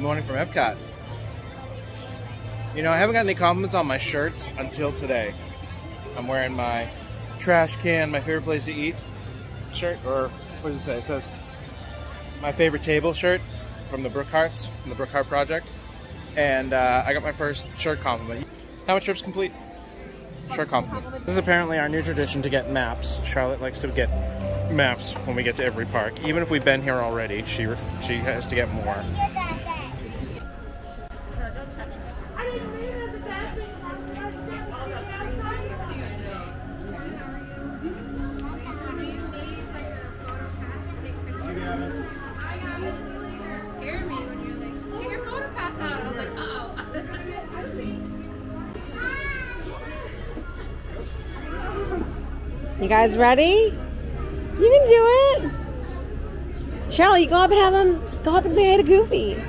Good morning from Epcot. You know, I haven't gotten any compliments on my shirts until today. I'm wearing my trash can, my favorite place to eat shirt, or what does it say? It says my favorite table shirt from the Brookharts, from the Brookhart Project. And I got my first shirt compliment. How much trip's complete? Shirt compliment. This is apparently our new tradition to get maps. Charlotte likes to get maps when we get to every park. Even if we've been here already, she has to get more. You guys ready? You can do it. Charlotte, you go up and have them, go up and say hi to Goofy.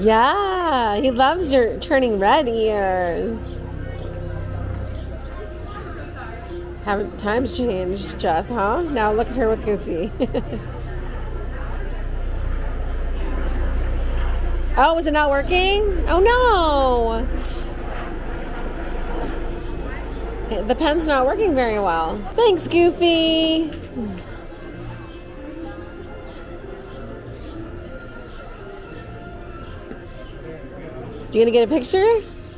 Yeah, he loves your turning red ears. Haven't times changed, Jess, huh? Now look at her with Goofy. Oh, is it not working? Oh no! The pen's not working very well. Thanks, Goofy! You gonna get a picture?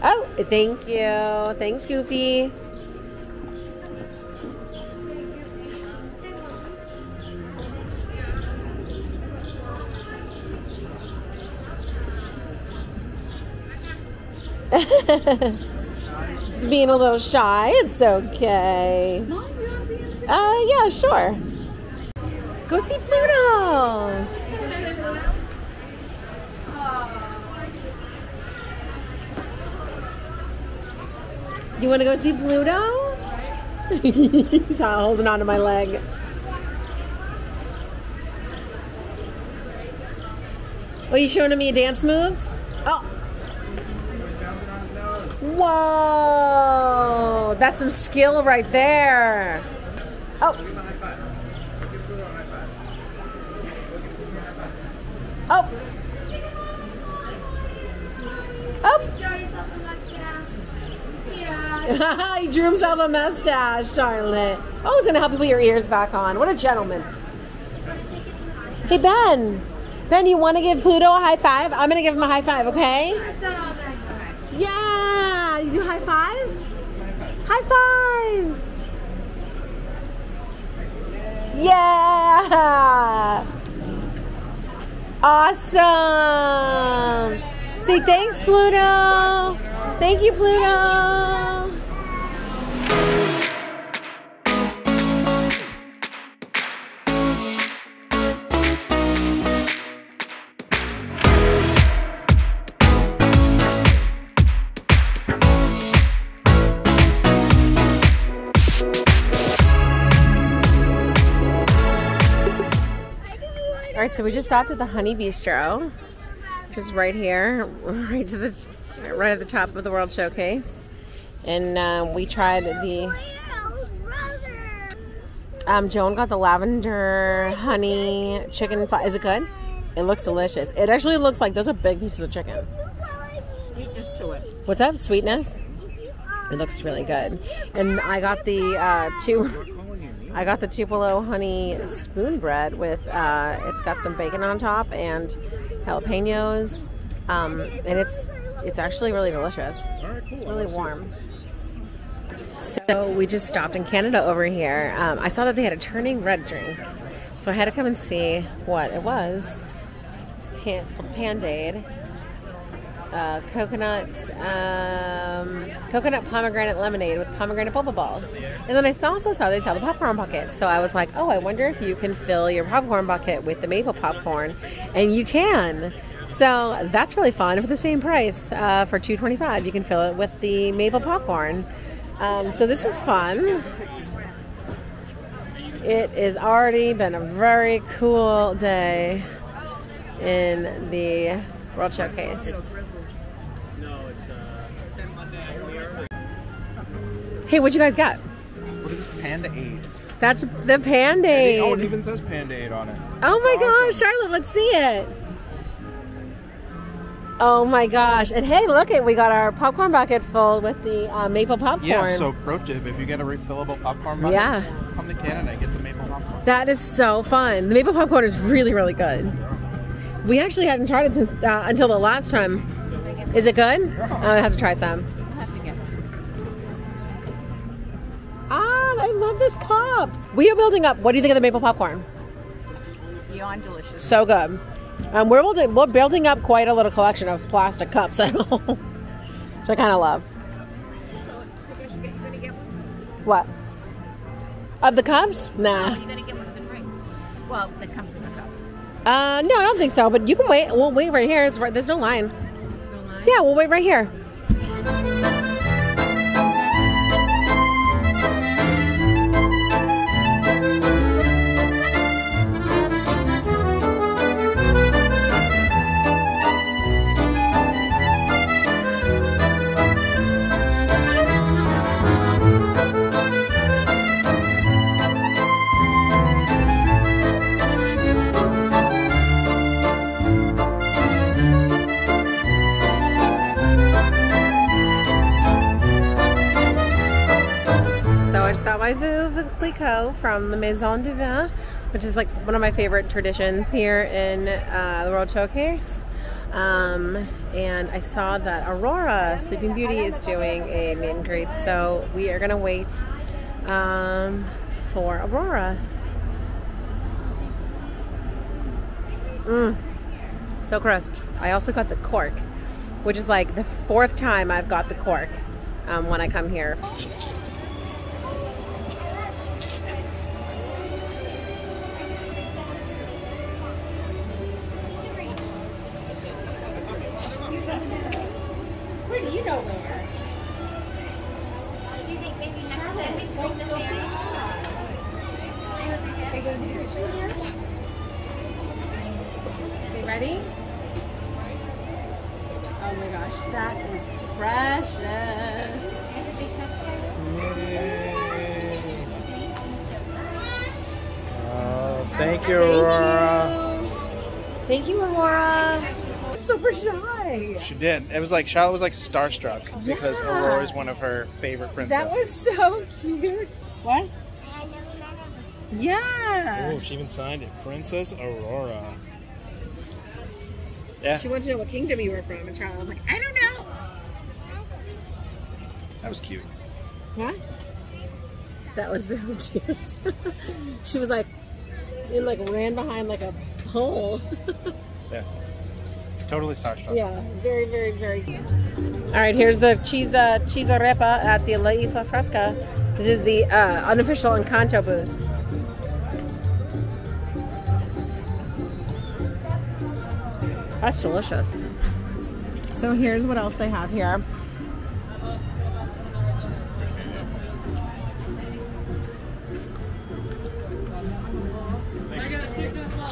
Oh, thank you. Thanks, Goofy. Just being a little shy, it's okay. Yeah, sure. Go see Pluto! You want to go see Pluto? He's holding onto my leg. Oh, you showing me dance moves? Oh! Whoa! That's some skill right there. Oh. Oh. Oh. He drew himself a mustache, Charlotte. Oh, it's gonna help you put your ears back on. What a gentleman. Hey, Ben. Ben, you want to give Pluto a high five? I'm gonna give him a high five, okay? Yeah, you do high five? High five! Yeah! Awesome! Say thanks, Pluto! Thank you, Pluto! So we just stopped at the Honey Bistro, which is right here, right at the top of the World Showcase, and we tried the. Joan got the lavender honey chicken. Is it good? It looks delicious. It actually looks like those are big pieces of chicken. Sweetness to it. What's that? Sweetness. It looks really good. And I got the I got the Tupelo honey spoon bread with, it's got some bacon on top and jalapenos, and it's actually really delicious. It's really warm. So we just stopped in Canada over here. I saw that they had a turning red drink, so I had to come and see what it was. It's called Pandaid. Coconut pomegranate lemonade with pomegranate bubble balls. And then I also saw they sell the popcorn bucket. So I was like, oh, I wonder if you can fill your popcorn bucket with the maple popcorn. And you can. So that's really fun. For the same price, for $2.25, you can fill it with the maple popcorn. So this is fun. It has already been a very cool day in the World Showcase. Hey, what'd you guys got? What is Pandaid? That's the Pandaid. Oh, it even says Pandaid on it. Oh my gosh, Charlotte, let's see it. Oh my gosh. And hey, look it, we got our popcorn bucket full with the maple popcorn. Yeah, so pro tip, if you get a refillable popcorn bucket, come to Canada and get the maple popcorn. That is so fun. The maple popcorn is really, really good. We actually hadn't tried it since, until the last time. Is it good? I'm gonna have to try some. I'll have to get it. Ah, I love this cup. We are building up. What do you think of the maple popcorn? Beyond delicious. So good. We're building up quite a little collection of plastic cups at home, which I kind of love. So, you're going to get one? What? Of the cups? Nah. You're going to get one of the drinks. Well, that comes in the cup. No, I don't think so, but you can wait. We'll wait right here. It's right, there's no line. No line? Yeah, we'll wait right here. I got my Clico from the Maison du Vin, which is like one of my favorite traditions here in the World Showcase. And I saw that Aurora, Sleeping Beauty, is doing a meet and greet, so we are going to wait for Aurora. So crisp. I also got the cork, which is like the fourth time I've got the cork when I come here. Ready? Oh my gosh, that is precious. Thank you, Aurora. Thank you, Aurora. Super shy. She did. It was like, Charlotte was like starstruck because Aurora is one of her favorite princesses. That was so cute. What? Yeah. Oh, she even signed it. Princess Aurora. Yeah. She wanted to know what kingdom you were from, and Charlotte was like, I don't know. That was cute. What? That was so cute. She was like, and like ran behind like a pole. Yeah. Totally starstruck. Yeah. Very, very, very cute. All right, here's the Cheesearepa at the La Isla Fresca. This is the unofficial Encanto booth. That's delicious. So here's what else they have here.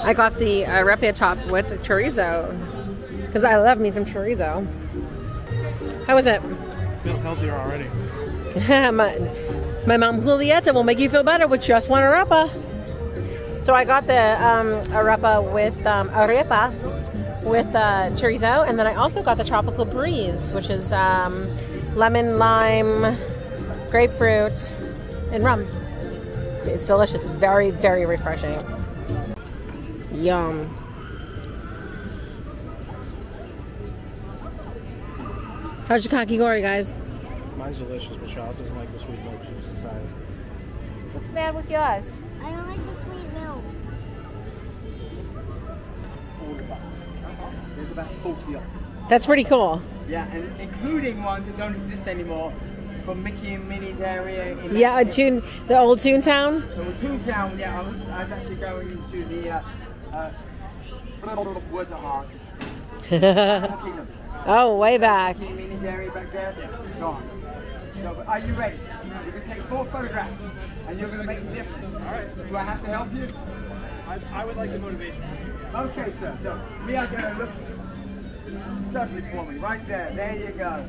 I got the repia top with the chorizo because I love me some chorizo. How was it? I feel healthier already. my mom Julieta will make you feel better with just one arepa. So I got the arepa with chorizo, and then I also got the tropical breeze, which is lemon, lime, grapefruit, and rum. It's delicious. Very, very refreshing. Yum. How's your kakigori, guys? Mine's delicious, but Charlotte doesn't like the sweet milk juice inside. What's bad with yours? I don't like the sweet milk. There's about 40 of them. That's pretty cool. Yeah, and including ones that don't exist anymore, from Mickey and Minnie's area. In yeah, the old Toontown. The old Toontown, yeah. I was actually going into the water park. Oh, way back. Mickey and Minnie's area back there, gone. So, but are you ready? You're going to take 4 photographs, and you're going to make a difference. All right. Do I have to help you? I would like the motivation. Okay, sir. So we are going to look suddenly for me. Right there. There you go.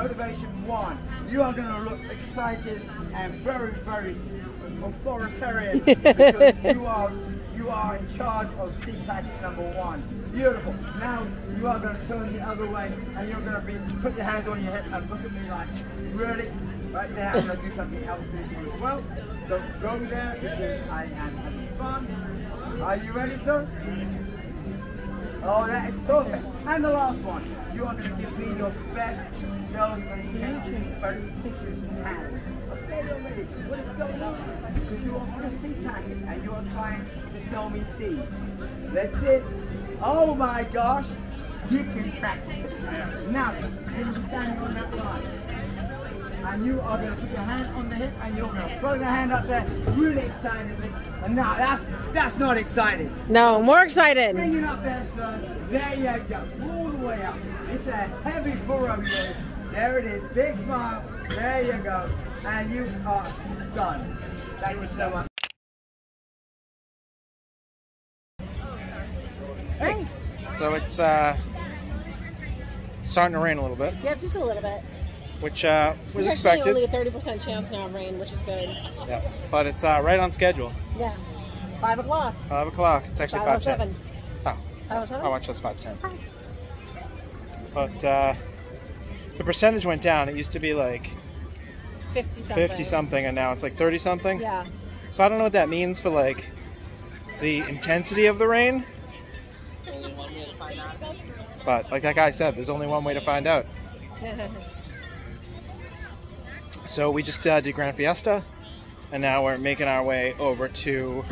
Motivation 1. You are going to look excited and very, very authoritarian because you are in charge of sea packet #1. Beautiful. Now you are going to turn the other way and you're going to put your hand on your hip and look at me like, really? Right now I'm going to do something else with you as well. Don't go there because I am having fun. Are you ready, sir? Oh, that is perfect. And the last one. You are going to give me your best salesman pictures in hand. What is going on? Because you are on a sea packet and you are trying to sell me seeds. That's it. Oh my gosh. You can practice it. Now, you are standing on that line. And you are going to put your hand on the hip and you're going to throw the hand up there really excitedly. And now that's not exciting. No, more excited. Bring it up there, son. There you go. All the way up. It's a heavy burrow move. There it is. Big smile. There you go. And you are done. Thank you so much. Hey. So it's starting to rain a little bit. Yeah, just a little bit. Which was expected. There's only a 30% chance now of rain, which is good. Yeah, but it's right on schedule. Yeah, 5 o'clock. 5 o'clock. It's actually 5:07. Oh, I watched us 5:10. But the percentage went down. It used to be like 50 something, and now it's like 30 something. Yeah. So I don't know what that means for like the intensity of the rain. Only one way to find out. But like that guy said, there's only one way to find out. So we just did Grand Fiesta, and now we're making our way over to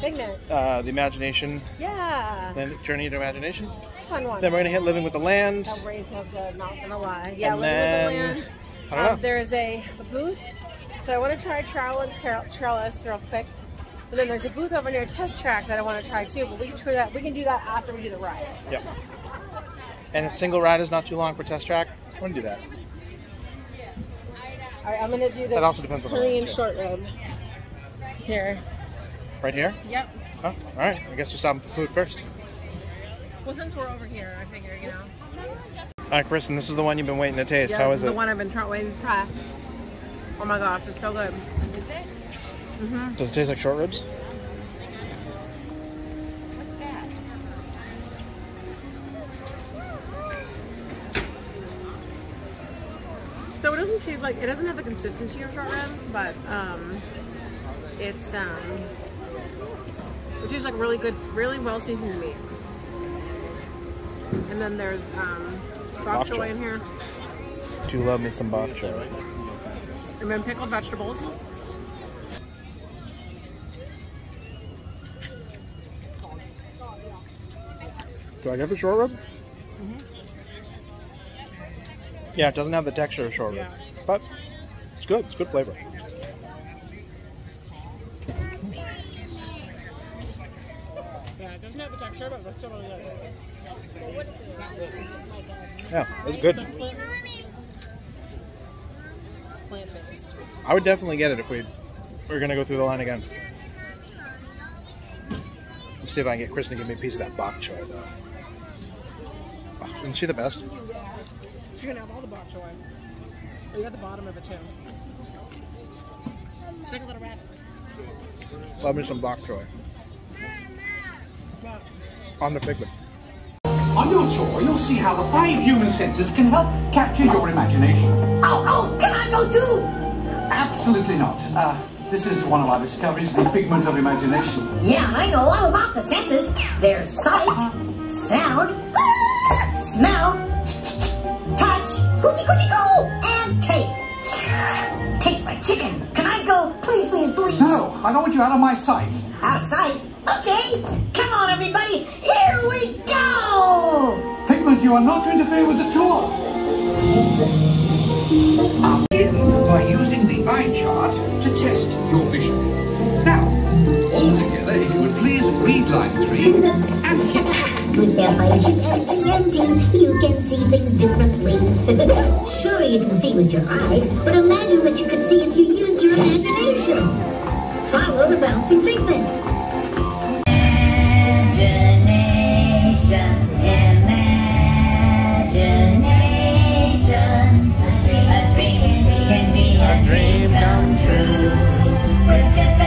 Figment. The Imagination. Yeah. Then Journey into Imagination. Fun one. Then we're gonna hit Living with the Land. That rain feels good, not gonna lie. Yeah, and Living with the Land. There's a booth. So I want to try Trowel and Trellis real quick. But then there's a booth over near Test Track that I want to try too. But we can try that. We can do that after we do the ride. Yep. And if single ride is not too long for Test Track, I'm gonna do that. All right, I'm going to do the Korean short rib here. Right here? Yep. Oh, all right. I guess we're stopping for food first. Well, since we're over here, I figure, you know. All right, Kristen, this is the one you've been waiting to taste. Yeah, how is it? This is the one I've been waiting to try. Oh, my gosh. It's so good. Is it? Mm-hmm. Does it taste like short ribs? What's that? So it doesn't taste like, it doesn't have the consistency of short ribs, but it tastes like really good, really well seasoned meat. And then there's bok choy in here. Do love me some bok choy. And then pickled vegetables. Do I get the short rib? Yeah, it doesn't have the texture of short rib, but it's good. It's good flavor. Yeah, it doesn't have the texture, but it's still really good. Yeah, it's good. It's plant-based. I would definitely get it if we're going to go through the line again. Let's see if I can get Kristen to give me a piece of that bok choy, though. Oh, isn't she the best? You're gonna have all the bok choy. You're at the bottom of it too. It's like a little rabbit. Love me some bok choy. Mama. On the Figment. On your tour, you'll see how the 5 human senses can help capture your imagination. Oh, can I go too? Absolutely not. This is one of our discoveries, the Figment of Imagination. Yeah, I know all about the senses. There's sight, sound, smell, coochie coochie coo! And taste. Taste my chicken. Can I go? Please, please, please. No, I don't want you out of my sight. Out of sight? Okay. Come on, everybody. Here we go! Figment, you are not to interfere with the tour. I'll begin by using the eye chart to test your vision. Now, all together, if you would please read line 3 and hit. With your IGMT, you can see things differently. Sure, you can see with your eyes, but imagine what you could see if you used your imagination. Follow the bouncing Figment. Imagination, imagination. A dream can be a dream come true.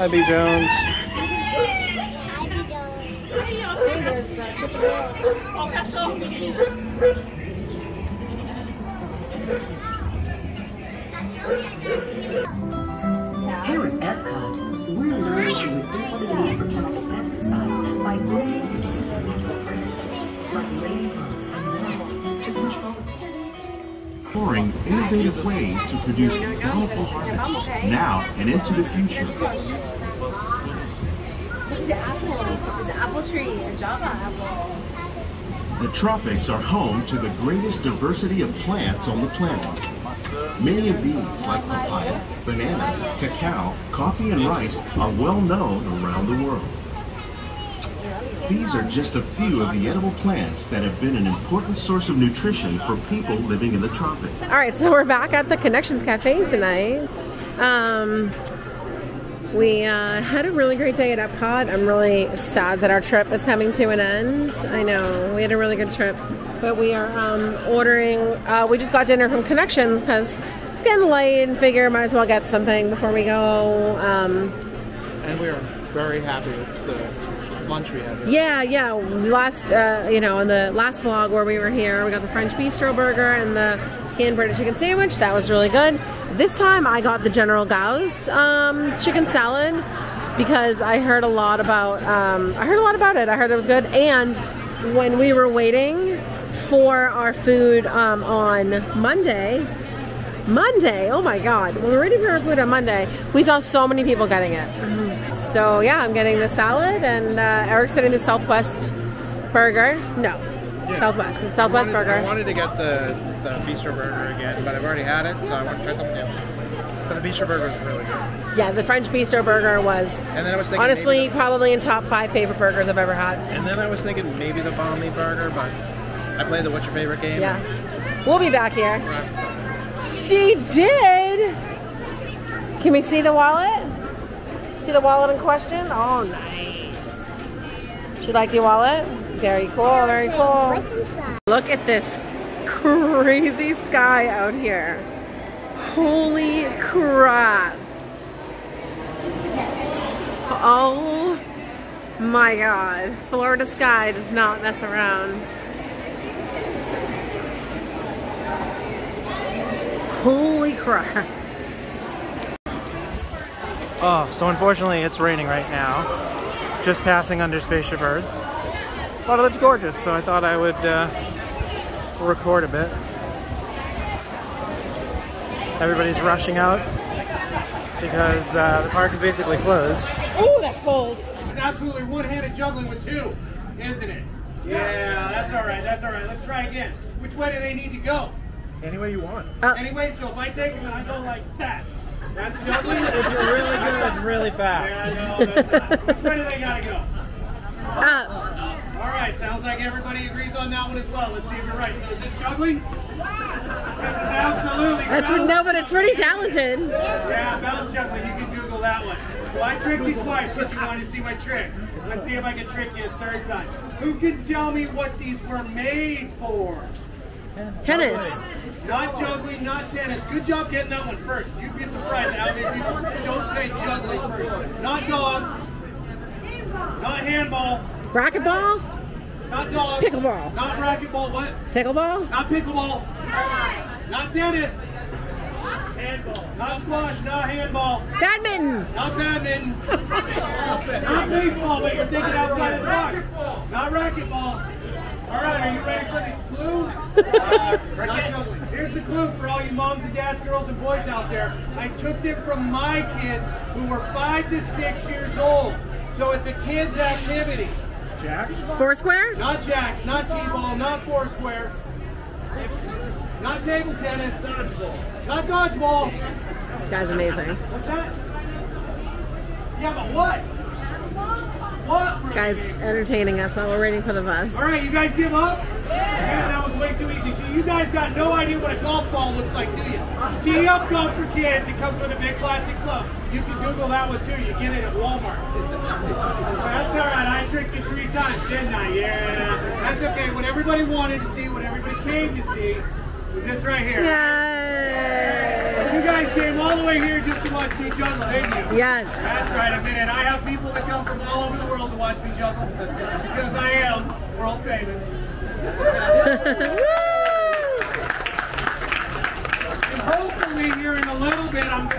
Abby Jones. Here at Epcot, we're learning to reduce the need for chemical pesticides by growing the kids' little plants, like ladybugs and wasps, to control. Exploring innovative ways to produce bountiful harvests now and into the future. The apple. It's an apple tree, a Java apple. The tropics are home to the greatest diversity of plants on the planet. Many of these, like papaya, bananas, cacao, coffee, and rice, are well known around the world. These are just a few of the edible plants that have been an important source of nutrition for people living in the tropics. All right, so we're back at the Connections Cafe tonight. We had a really great day at Epcot. I'm really sad that our trip is coming to an end. I know, we had a really good trip, but we are ordering, we just got dinner from Connections because it's getting late and figure might as well get something before we go. And we are very happy with the lunch we had here. Yeah. Last, on the last vlog where we were here, we got the French Bistro burger and the hand-breaded chicken sandwich. That was really good. This time I got the General Gao's chicken salad because I heard a lot about. I heard it was good. And when we were waiting for our food on Monday. Oh my God! When we were waiting for our food on Monday, we saw so many people getting it. So yeah, I'm getting the salad, and Eric's getting the Southwest burger. Southwest burger. I wanted to get the bistro burger again, but I've already had it, so I want to try something new. But the bistro burger is really good. Yeah, the French bistro burger was. And then I was thinking, honestly, probably in top 5 favorite burgers I've ever had. And then I was thinking maybe the Banh Mi burger, but I played the What's Your Favorite game. Yeah, we'll be back here. She did. Can we see the wallet? See the wallet in question? Oh, nice. She liked your wallet? Very cool, very cool. Look at this crazy sky out here. Holy crap. Oh my God. Florida sky does not mess around. Holy crap. Oh, so unfortunately it's raining right now. Just passing under Spaceship Earth. But it looks gorgeous, so I thought I would record a bit. Everybody's rushing out because the park is basically closed. Oh, that's cold! It's absolutely one-handed juggling with two, isn't it? Yeah, that's alright. Let's try again. Which way do they need to go? Any way you want. Anyway, so if I take them and I go like that, that's juggling. If you're really good, really fast. Yeah, I know, that's not. Which way do they gotta go? Up. All right, sounds like everybody agrees on that one as well. Let's see if you're right. So is this juggling? Yeah. This is absolutely. No, but it's pretty talented. Yeah, Belle's juggling. You can Google that one. Well, I tricked you twice because you wanted to see my tricks. Let's see if I can trick you a third time. Who can tell me what these were made for? Tennis. Not juggling, not tennis. Good job getting that one first. You'd be surprised how many people don't say juggling first. Not dogs. Not handball. Racquetball. Not dogs. Pickleball. Not racquetball. What? Pickleball. Not pickleball. Not tennis. Handball. Not squash. Not handball. Badminton. Not badminton. Not baseball, but you're thinking outside of the box. Not racquetball. All right, are you ready for the clue? Here's the clue for all you moms and dads, girls and boys out there. I took it from my kids who were 5 to 6 years old. So it's a kids' activity. Jacks? Foursquare? Not jacks, not t-ball, not foursquare. Not table tennis. Dodgeball. Not dodgeball. This guy's amazing. What's that? Yeah, but what? This guy's entertaining us while we're waiting for the bus. All right, you guys give up? Yeah, that was way too easy. So you guys got no idea what a golf ball looks like, do you? Tee Up Golf for Kids. It comes with a big plastic club. You can Google that one, too. You get it at Walmart. That's all right. I tricked you 3 times, didn't I? Yeah. That's okay. What everybody wanted to see, what everybody came to see, was this right here. Yay! You guys came all the way here just to watch me juggle, didn't you? Yes. That's right, I mean it. I have people that come from all over the world to watch me juggle because I am world famous. And hopefully here in a little bit I'm going to